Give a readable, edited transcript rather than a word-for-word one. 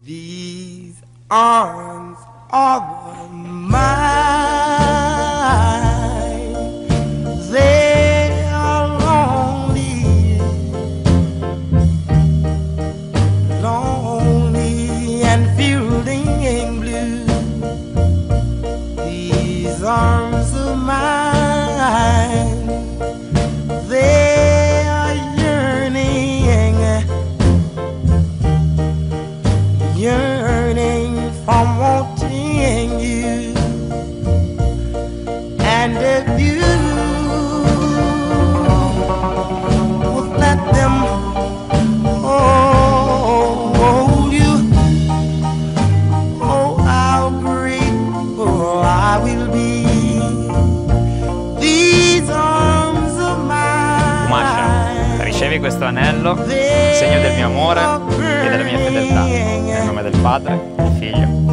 These arms are mine. They are lonely, lonely and feeling blue. These arms are mine. They are yearning, yearning from wanting you. And if you would let them hold you, oh, how grateful I will be. Umasha, ricevi questo anello, segno del mio amore e della mia fedeltà, nel nome del Padre, del Figlio.